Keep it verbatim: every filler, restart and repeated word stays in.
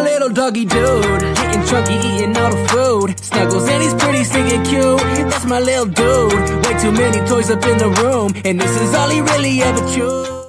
a little doggy dude, getting chunky, eating all the food. Snuggles and he's pretty, singing cute. That's my little dude. Way too many toys up in the room, and this is all he really ever chews.